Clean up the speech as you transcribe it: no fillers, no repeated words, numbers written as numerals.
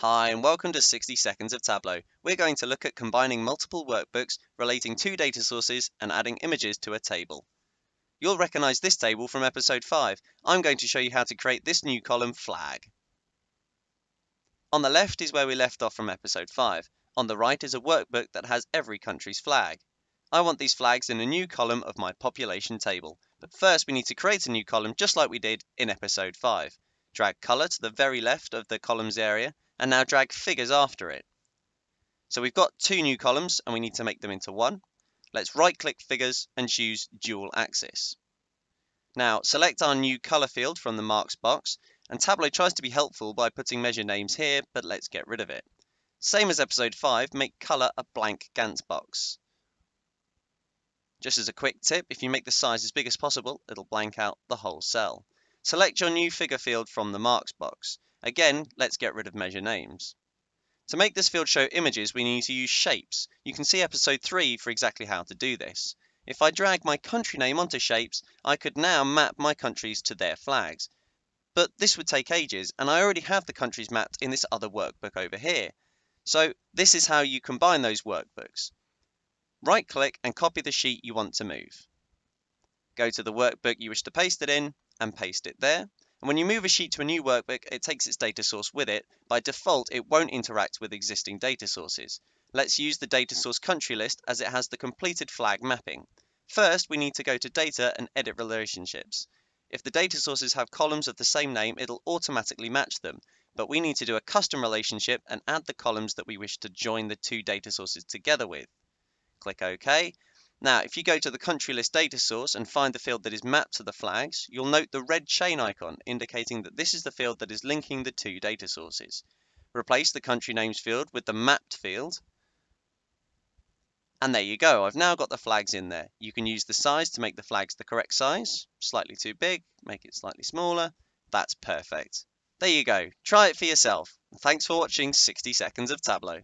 Hi and welcome to 60 Seconds of Tableau. We're going to look at combining multiple workbooks, relating two data sources and adding images to a table. You'll recognise this table from episode 5. I'm going to show you how to create this new column, flag. On the left is where we left off from episode 5. On the right is a workbook that has every country's flag. I want these flags in a new column of my population table. But first we need to create a new column just like we did in episode 5. Drag colour to the very left of the columns area, and now drag figures after it. So we've got two new columns and we need to make them into one. Let's right click figures and choose dual axis. Now select our new color field from the marks box, and Tableau tries to be helpful by putting measure names here, but let's get rid of it. Same as episode 5, make color a blank Gantt box. Just as a quick tip, if you make the size as big as possible, it'll blank out the whole cell. Select your new figure field from the marks box. Again, let's get rid of measure names. To make this field show images, we need to use shapes. You can see episode 3 for exactly how to do this. If I drag my country name onto shapes, I could now map my countries to their flags. But this would take ages, and I already have the countries mapped in this other workbook over here. So this is how you combine those workbooks. Right-click and copy the sheet you want to move. Go to the workbook you wish to paste it in, and paste it there. And when you move a sheet to a new workbook, it takes its data source with it. By default, it won't interact with existing data sources. Let's use the data source country list as it has the completed flag mapping. First, we need to go to data and edit relationships. If the data sources have columns of the same name, it'll automatically match them. But we need to do a custom relationship and add the columns that we wish to join the two data sources together with. Click OK. Now, if you go to the country list data source and find the field that is mapped to the flags, you'll note the red chain icon indicating that this is the field that is linking the two data sources. Replace the country names field with the mapped field. And there you go, I've now got the flags in there. You can use the size to make the flags the correct size. Slightly too big, make it slightly smaller. That's perfect. There you go, try it for yourself. Thanks for watching 60 Seconds of Tableau.